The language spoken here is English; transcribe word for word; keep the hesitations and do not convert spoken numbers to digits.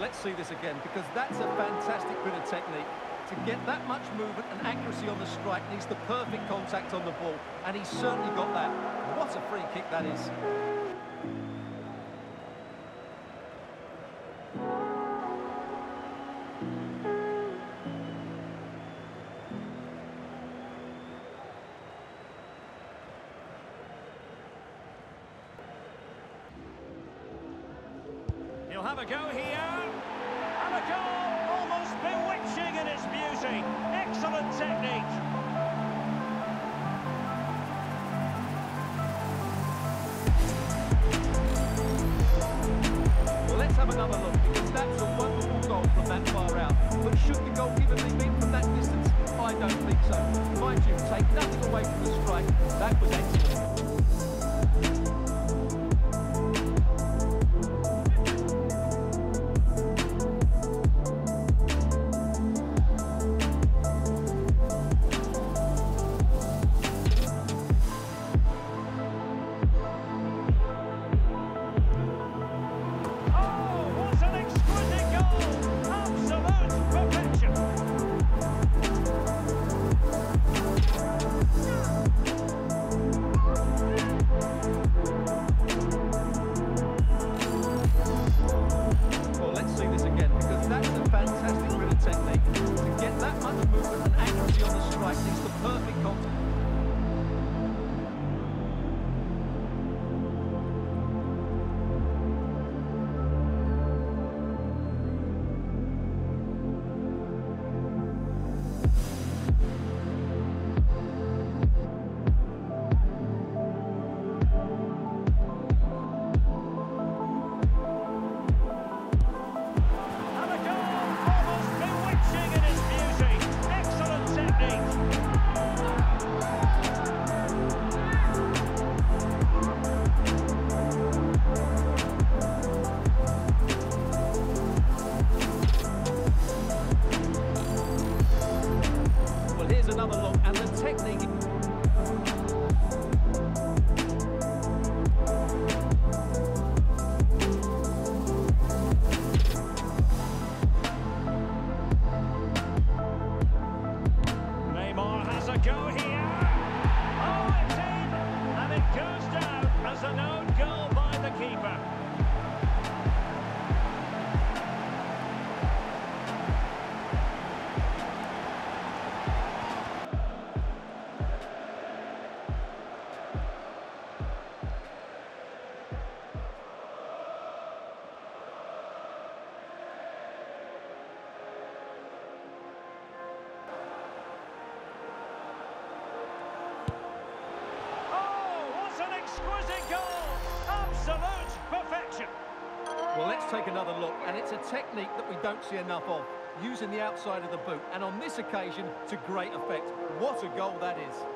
Let's see this again, because that's a fantastic bit of technique. To get that much movement and accuracy on the strike needs the perfect contact on the ball, and he's certainly got that. What a free kick that is. He'll have a go here. A goal almost bewitching in its beauty. Excellent technique. Well, let's have another look, because that's a wonderful goal from that far out. But should the goalkeeper be beaten from that distance? I don't think so. Mind you, take nothing away from the strike. That was excellent. Perfection. Well, let's take another look, and it's a technique that we don't see enough of, using the outside of the boot, and on this occasion, to great effect. What a goal that is.